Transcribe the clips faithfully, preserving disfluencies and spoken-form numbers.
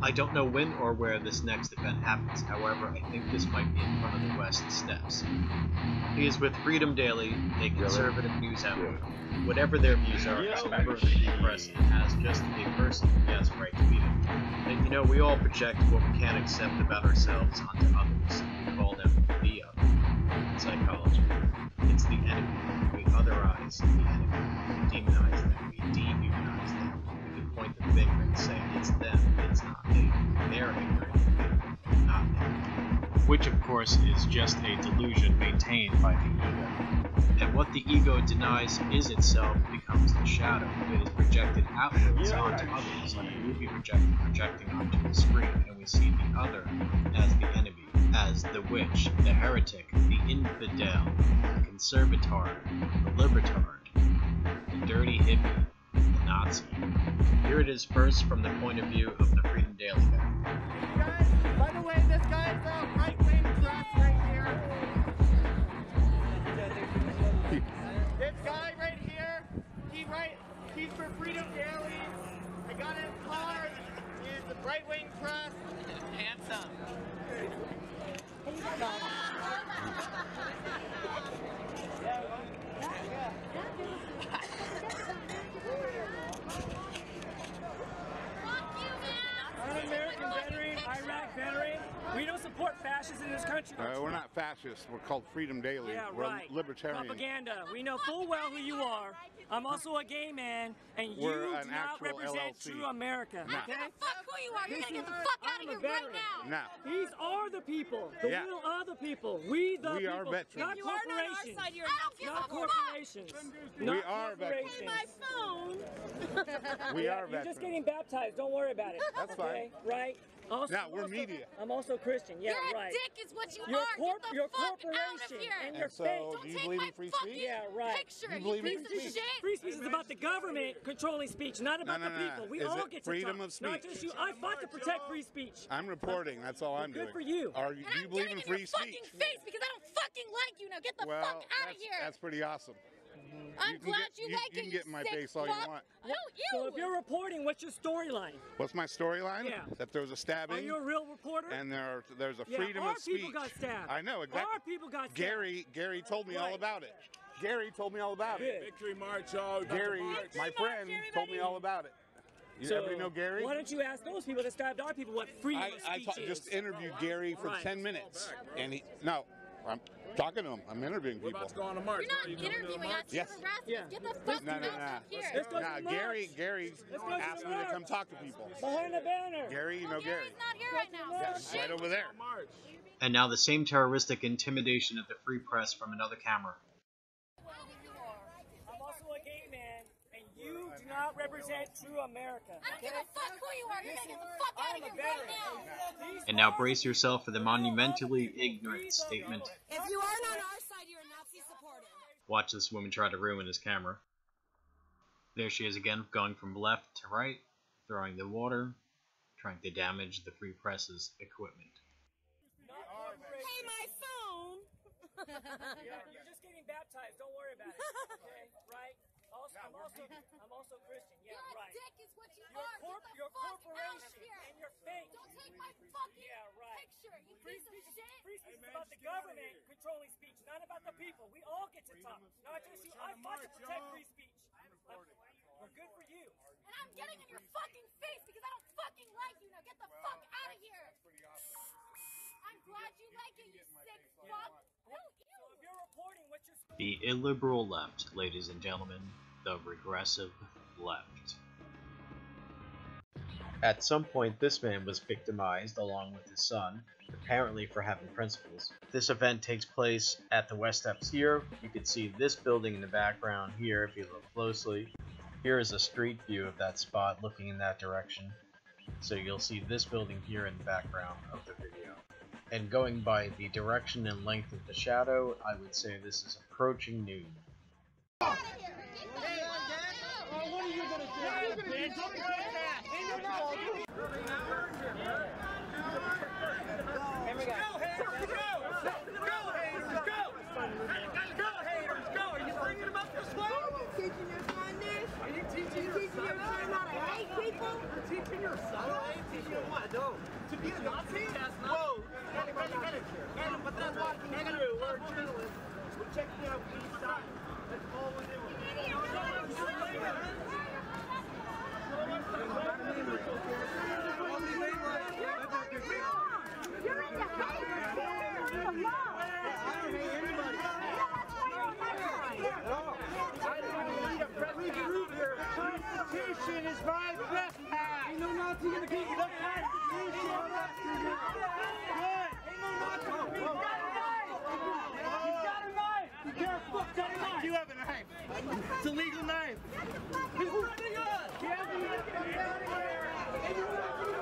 I don't know when or where this next event happens, however, I think this might be in front of the West Steps. He is with Freedom Daily, a conservative news outlet. Whatever their views are, as a member of the press has just a person who has the right to be there. And you know, we all project what we can accept about ourselves onto others. We call them the other. In psychology, it's the enemy. We otherize the enemy. We demonize them. We dehumanize them. We can point the finger and say, it's them, it's not me. They're ignorant, not me. Which, of course, is just a delusion maintained by the ego. And what the ego denies is itself becomes the shadow. It is projected outwards yeah, onto right. others, like a movie projecting, projecting onto the screen, and we see the other as the enemy, as the witch, the heretic, the infidel, the conservatard, the libertard, the dirty hippie, the Nazi. Here it is first from the point of view of the Freedom Daily Network. You guys, by the way, this guy is a right-wing class right here. This guy right here, he right, he's for Freedom Daily. I got his card. He's the right-wing press. Handsome. We don't support fascists in this country. Uh, we're not fascists. We're called Freedom Daily. Yeah, we're right. Libertarian. Propaganda. We know full well who you are. I'm also a gay man, and you do not represent L L C. True America. Nah. Okay? I don't give a fuck who you are. You're gonna get the fuck out of here right now. Nah. These are the people. The yeah. real are the people. We the we people. We are veterans. Not you are not our side. You're not corporations. Not we are veterans. My phone. We are veterans. You're just getting baptized. Don't worry about it. That's okay? Fine. Right? Also, now we're also, media. I'm also Christian. Yeah, you're right. You're a dick is what you you're are. Corp Get the your fuck corporation out of here. And your so, fake. Don't do you take believe my in free speech? Yeah, right. Picture, you, you piece of shit. Free speech is about the government controlling speech, not about no, no, no, the people. We all get to freedom talk. Of speech. Not just you. I fought to protect free speech. I'm reporting. That's all I'm good doing. Good for you. Are you, do you believe in free speech? I'm getting in your fucking face because I don't fucking like you now. Get the well, fuck out of here. That's pretty awesome. I'm you glad get, you, you like you it. You can get in my face all you want. No, you. So if you're reporting, what's your storyline? What's my storyline? Yeah. That there was a stabbing. Are you a real reporter? And there, there's a yeah, freedom of speech. Our people got stabbed. I know exactly. Our people got stabbed. Gary, Gary told me right. all about it. Gary told me all about Good. it. Victory March, all Gary, March. my friend, March, told me all about it. You so everybody know Gary? Why don't you ask those people that stabbed our people what freedom I, of speech I is? I just interviewed oh, wow. Gary for right. ten minutes, back, and he no. I'm talking to him. I'm interviewing people. We're about to go on a march. You're not you interviewing us. Yes. Yeah. Get the fuck no, no, no. out of here. Let's go nah, to the Gary, Gary asked me to come talk to people. Behind the banner. Gary, you know Gary. Gary's not here right now. Yeah, right over there. And now the same terroristic intimidation of the free press from another camera. I'm also a gay man, and you do not represent true America. I don't give a fuck who you are. You're going to get the fuck out of here right now. And now brace yourself for the monumentally ignorant statement. If you aren't on our side, you're a Nazi supporter. Watch this woman try to ruin his camera. There she is again, going from left to right, throwing the water, trying to damage the free press's equipment. Hey, my phone! Yeah, you're just getting baptized. Don't worry about it. Okay, right? Also, I'm, also, I'm also Christian. Yeah, you're right. You're a dick is what you your are. Corp, Get the your fuck corporation out of here. And your fake. Don't take my fucking yeah, right. picture, you free piece speech, of shit. Free speech is about the government controlling speech, not about the people. We all get to talk. Not just you. I fought to protect free speech. We're good for you. And I'm getting in your fucking face because I don't fucking like you. Now get the well, fuck out of here. That's pretty awesome. I'm glad you like it, you sick fuck. The illiberal left, ladies and gentlemen, the regressive left. At some point, this man was victimized along with his son, apparently for having principles. This event takes place at the West Steps here. You can see this building in the background here if you look closely. Here is a street view of that spot looking in that direction. So you'll see this building here in the background of the video. And going by the direction and length of the shadow, I would say this is approaching noon. Hey, oh, what are you gonna do? What are you gonna do? Go, Hayes, go! Go, Hayes, go! Go, Hayes, go! Are you bringing them up this way? Are you teaching your son this? Are you teaching your son how to hate people? You're teaching your son? I ain't teaching him what? to be a Nazi? That's not. Whoa. Cut it, cut it, cut it. But that's walking through. We're journalists. We're checking out each side. That's all we're doing. You're in the house. You're in the law. I don't hate anybody. At all. I don't need a friendly group here. The Constitution is my best path. Ain't no Nazi gonna beat the Constitution. Good. Ain't no Nazi gonna beat the Constitution. He's got a knife. He's got a knife. You have a knife. It's a legal knife. He's running us. He has a knife. He's running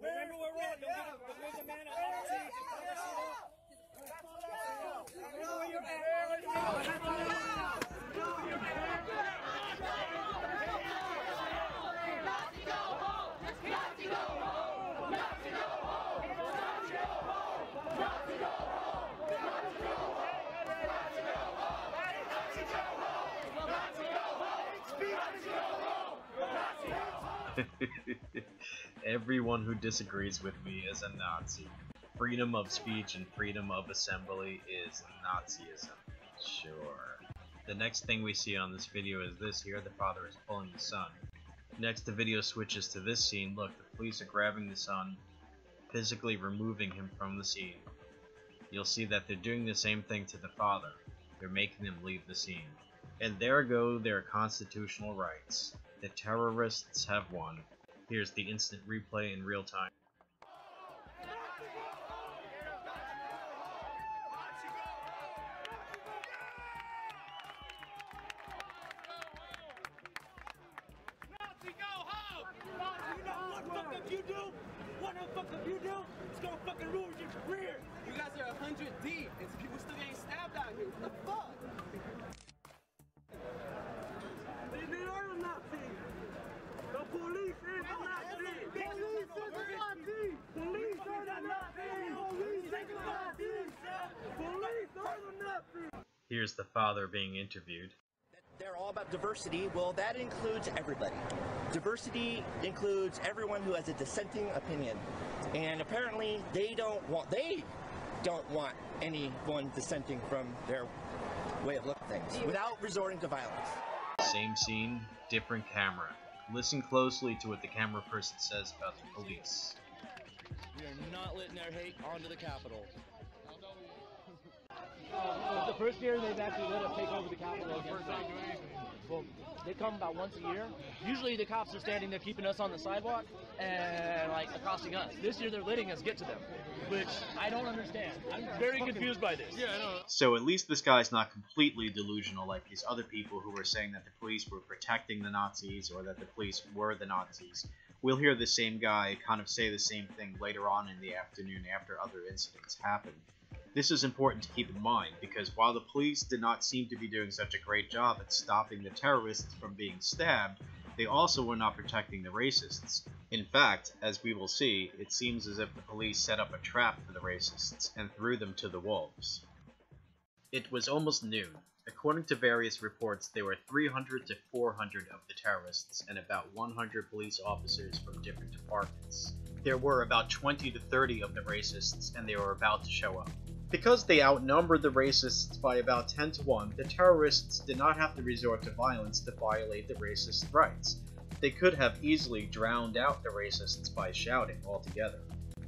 Remember where we're at. Don't give the man Everyone who disagrees with me is a Nazi. Freedom of speech and freedom of assembly is Nazism. Sure. The next thing we see on this video is this here. The father is pulling the son. Next, the video switches to this scene. Look, the police are grabbing the son, physically removing him from the scene. You'll see that they're doing the same thing to the father. They're making him leave the scene. And there go their constitutional rights. The terrorists have won. Here's the instant replay in real time. Nazi, go home! Nazi, you know what the fuck did you do? What the fuck did you do? It's gonna fucking ruin your career! You guys are a hundred deep, and people still getting stabbed out here. What the fuck? Police is Nazi! Police is Nazi! Police are the Nazis! Police is Nazis! Police are the Nazis! Here's the father being interviewed. They're all about diversity. Well, that includes everybody. Diversity includes everyone who has a dissenting opinion. And apparently they don't want they don't want anyone dissenting from their way of looking at things without resorting to violence. Same scene, different camera. Listen closely to what the camera person says about the police. We are not letting their hate onto the Capitol. Uh, the first year they've actually let us take over the Capitol. Well, they come about once a year. Usually the cops are standing there keeping us on the sidewalk and like accosting us. This year they're letting us get to them, which I don't understand. I'm very confused by this. Yeah, I know. So at least this guy's not completely delusional like these other people who were saying that the police were protecting the Nazis or that the police were the Nazis. We'll hear the same guy kind of say the same thing later on in the afternoon after other incidents happen. This is important to keep in mind, because while the police did not seem to be doing such a great job at stopping the terrorists from being stabbed, they also were not protecting the racists. In fact, as we will see, it seems as if the police set up a trap for the racists and threw them to the wolves. It was almost noon. According to various reports, there were three hundred to four hundred of the terrorists and about one hundred police officers from different departments. There were about twenty to thirty of the racists, and they were about to show up. Because they outnumbered the racists by about ten to one, the terrorists did not have to resort to violence to violate the racist rights. They could have easily drowned out the racists by shouting altogether.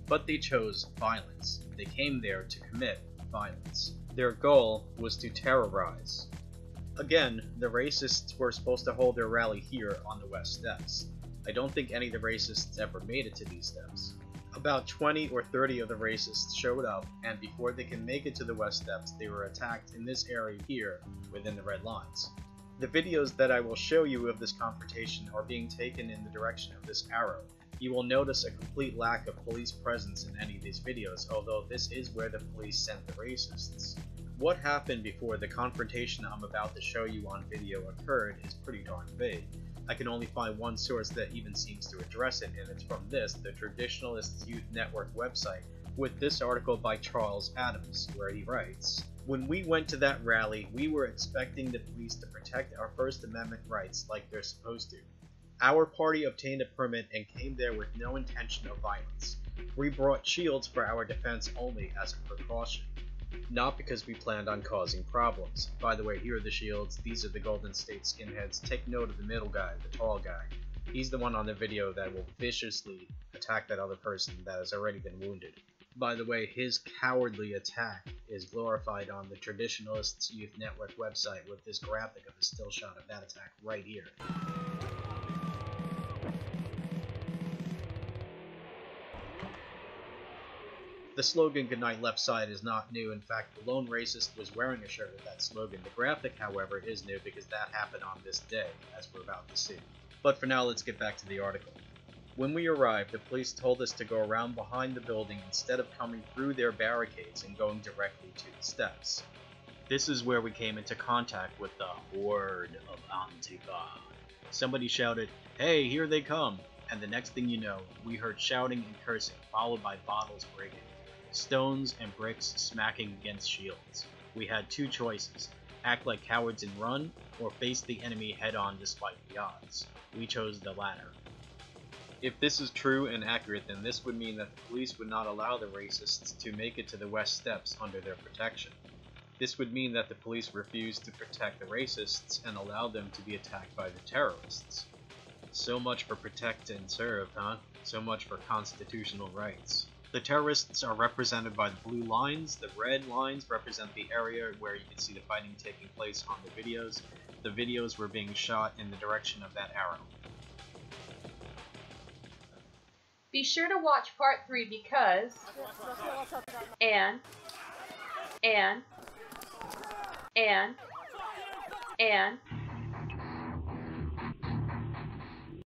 But they chose violence. They came there to commit violence. Their goal was to terrorize. Again, the racists were supposed to hold their rally here on the West Steps. I don't think any of the racists ever made it to these steps. About twenty or thirty of the racists showed up, and before they can make it to the West Steps, they were attacked in this area here, within the red lines. The videos that I will show you of this confrontation are being taken in the direction of this arrow. You will notice a complete lack of police presence in any of these videos, although this is where the police sent the racists. what happened before the confrontation I'm about to show you on video occurred is pretty darn vague. I can only find one source that even seems to address it, and it's from this, the Traditionalist Youth Network website, with this article by Charles Adams, where he writes, "When we went to that rally, we were expecting the police to protect our First Amendment rights like they're supposed to. Our party obtained a permit and came there with no intention of violence. We brought shields for our defense only as a precaution, not because we planned on causing problems. By the way, here are the shields. These are the Golden State Skinheads. Take note of the middle guy, the tall guy. He's the one on the video that will viciously attack that other person that has already been wounded. By the way, his cowardly attack is glorified on the Traditionalist Youth Network website with this graphic of a still shot of that attack right here. The slogan, "Goodnight Left Side," is not new. In fact, the lone racist was wearing a shirt with that slogan. The graphic, however, is new because that happened on this day, as we're about to see. But for now, let's get back to the article. "When we arrived, the police told us to go around behind the building instead of coming through their barricades and going directly to the steps. This is where we came into contact with the horde of Antifa. Somebody shouted, 'Hey, here they come!' And the next thing you know, we heard shouting and cursing, followed by bottles breaking, stones and bricks smacking against shields. We had two choices: act like cowards and run, or face the enemy head-on despite the odds. We chose the latter. If this is true and accurate, then this would mean that the police would not allow the racists to make it to the West Steps under their protection. This would mean that the police refused to protect the racists and allowed them to be attacked by the terrorists. So much for protect and serve, huh? So much for constitutional rights. The terrorists are represented by the blue lines. The red lines represent the area where you can see the fighting taking place on the videos. The videos were being shot in the direction of that arrow." Be sure to watch part three because, and, and, and, and,